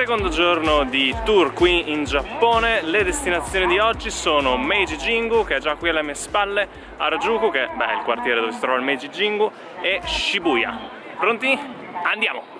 Secondo giorno di tour qui in Giappone. Le destinazioni di oggi sono Meiji Jingu, che è già qui alle mie spalle, Harajuku, che è il quartiere dove si trova il Meiji Jingu, e Shibuya. Pronti? Andiamo!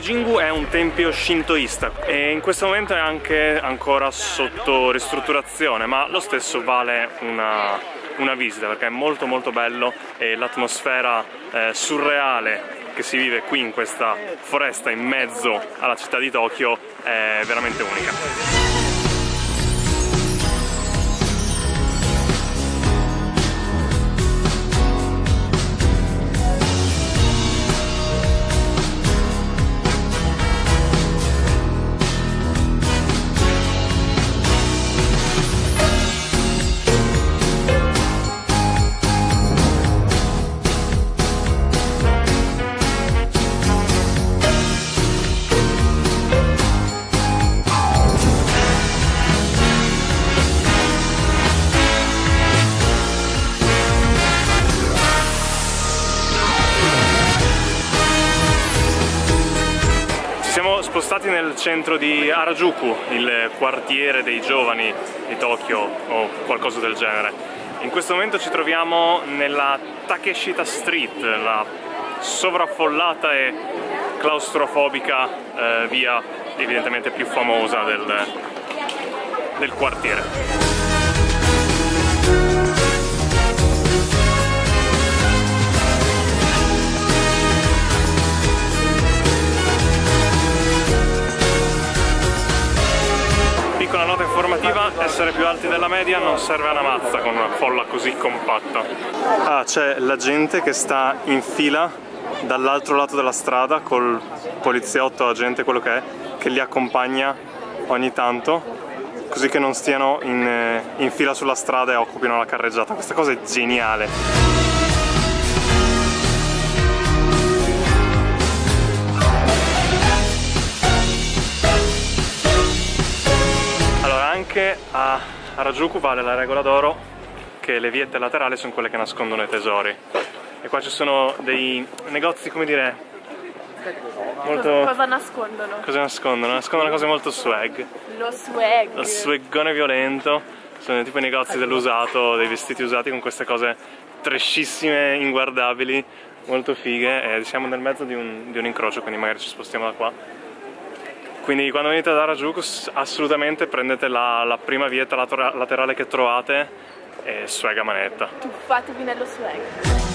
Jingu è un tempio shintoista e in questo momento è anche ancora sotto ristrutturazione, ma lo stesso vale una visita perché è molto molto bello e l'atmosfera surreale che si vive qui in questa foresta in mezzo alla città di Tokyo è veramente unica. Spostati nel centro di Harajuku, il quartiere dei giovani di Tokyo o qualcosa del genere. In questo momento ci troviamo nella Takeshita Street, la sovraffollata e claustrofobica via evidentemente più famosa del quartiere. Una nota informativa: essere più alti della media non serve a una mazza con una folla così compatta. Ah, c'è la gente che sta in fila dall'altro lato della strada col poliziotto, agente, quello che è, che li accompagna ogni tanto così che non stiano in fila sulla strada e occupino la carreggiata. Questa cosa è geniale. Anche a Harajuku vale la regola d'oro che le viette laterali sono quelle che nascondono i tesori, e qua ci sono dei negozi, come dire, molto... Cosa nascondono? Cosa nascondono? Nascondono cose molto swag. Lo swag. Lo swaggone violento. Sono tipo i negozi dell'usato, dei vestiti usati con queste cose trashissime, inguardabili, molto fighe, e siamo nel mezzo di un incrocio, quindi magari ci spostiamo da qua. Quindi quando venite ad Harajuku assolutamente prendete la prima vietta laterale che trovate e swag a manetta. Tuffatevi nello swag.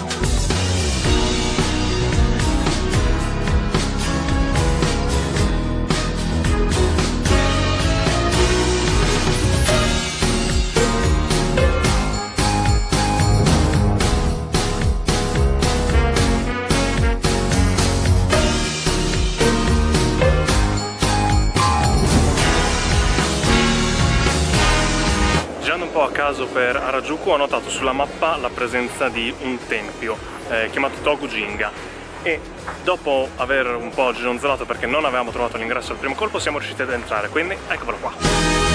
Un po' a caso per Harajuku ho notato sulla mappa la presenza di un tempio chiamato Tokujinga, e dopo aver un po' gironzolato perché non avevamo trovato l'ingresso al primo colpo siamo riusciti ad entrare, quindi eccolo qua.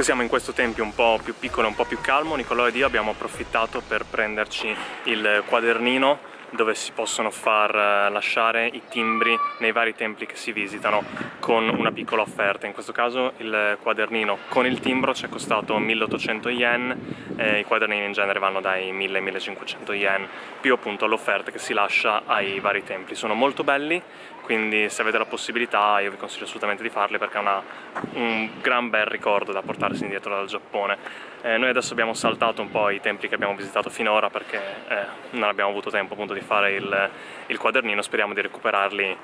che siamo in questo tempio un po' più piccolo, un po' più calmo, Nicolò ed io abbiamo approfittato per prenderci il quadernino dove si possono far lasciare i timbri nei vari templi che si visitano con una piccola offerta. In questo caso il quadernino con il timbro ci è costato 1800 yen, i quadernini in genere vanno dai 1000 ai 1500 yen, più appunto l'offerta che si lascia ai vari templi. Sono molto belli, quindi se avete la possibilità io vi consiglio assolutamente di farli perché è un gran bel ricordo da portarsi indietro dal Giappone. Noi adesso abbiamo saltato un po' i templi che abbiamo visitato finora perché non abbiamo avuto tempo appunto di fare il quadernino, speriamo di recuperarli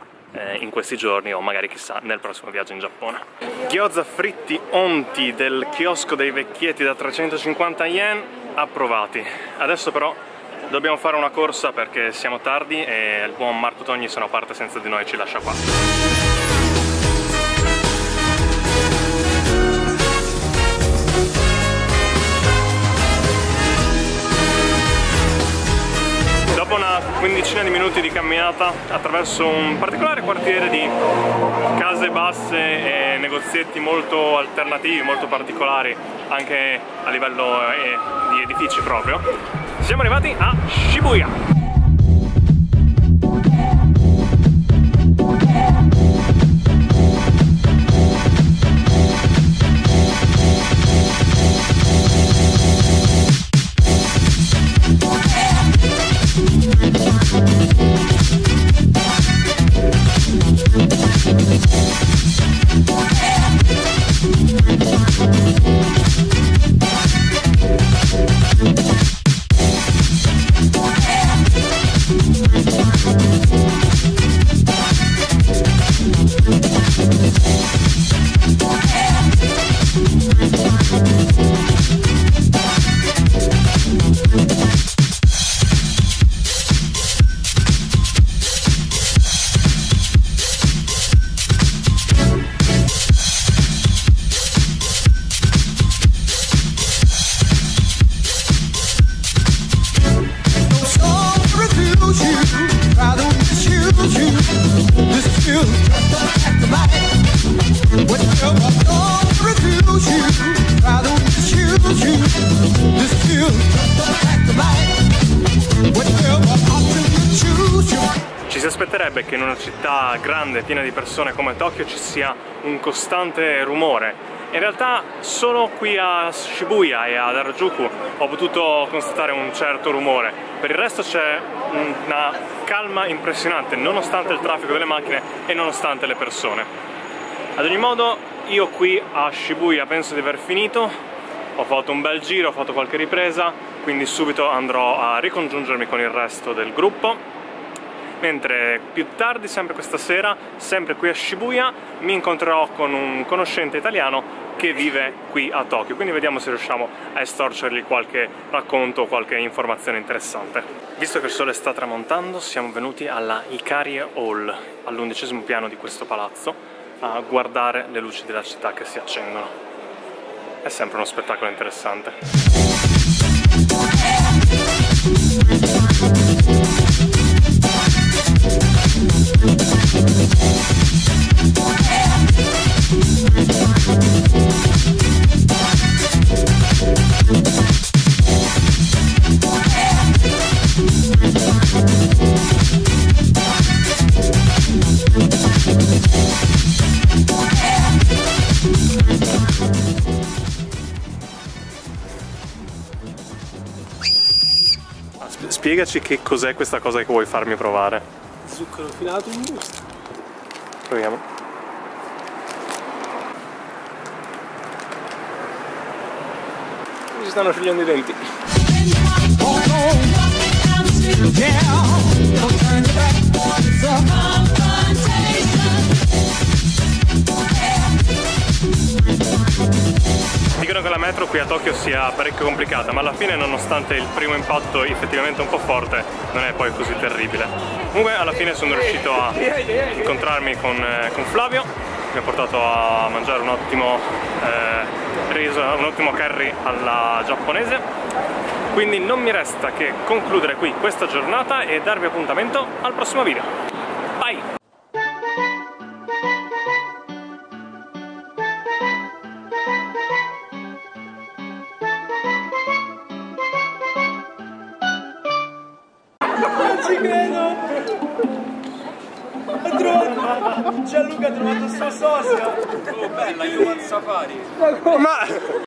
in questi giorni o magari chissà nel prossimo viaggio in Giappone. Gyoza fritti onti del chiosco dei vecchietti da 350 yen approvati. Adesso però dobbiamo fare una corsa perché siamo tardi e il buon Marco Togni, se no parte senza di noi, ci lascia qua. Dopo una quindicina di minuti di camminata attraverso un particolare quartiere di case basse e negozietti molto alternativi, molto particolari anche a livello di edifici proprio, siamo arrivati a Shibuya. Ci si aspetterebbe che in una città grande, piena di persone come Tokyo, ci sia un costante rumore. In realtà solo qui a Shibuya e ad Harajuku ho potuto constatare un certo rumore. Per il resto c'è una calma impressionante, nonostante il traffico delle macchine e nonostante le persone. Ad ogni modo, io qui a Shibuya penso di aver finito. Ho fatto un bel giro, ho fatto qualche ripresa, quindi subito andrò a ricongiungermi con il resto del gruppo. Mentre più tardi, sempre questa sera, sempre qui a Shibuya, mi incontrerò con un conoscente italiano che vive qui a Tokyo, quindi vediamo se riusciamo a estorcergli qualche racconto o qualche informazione interessante. Visto che il sole sta tramontando, siamo venuti alla Ikari Hall, all'11° piano di questo palazzo, a guardare le luci della città che si accendono. È sempre uno spettacolo interessante. Spiegaci che cos'è questa cosa che vuoi farmi provare. Zucchero filato in busta. Proviamo. Mi si stanno sciogliendo i denti. Dicono che la metro qui a Tokyo sia parecchio complicata, ma alla fine, nonostante il primo impatto effettivamente un po' forte, non è poi così terribile. Comunque alla fine sono riuscito a incontrarmi con Flavio, mi ha portato a mangiare un ottimo riso, un ottimo curry alla giapponese. Quindi non mi resta che concludere qui questa giornata e darvi appuntamento al prossimo video. Bye! ci credo! Ho trovato... Gianluca ha trovato il suo socio! Oh bella, io vado al safari! Ma...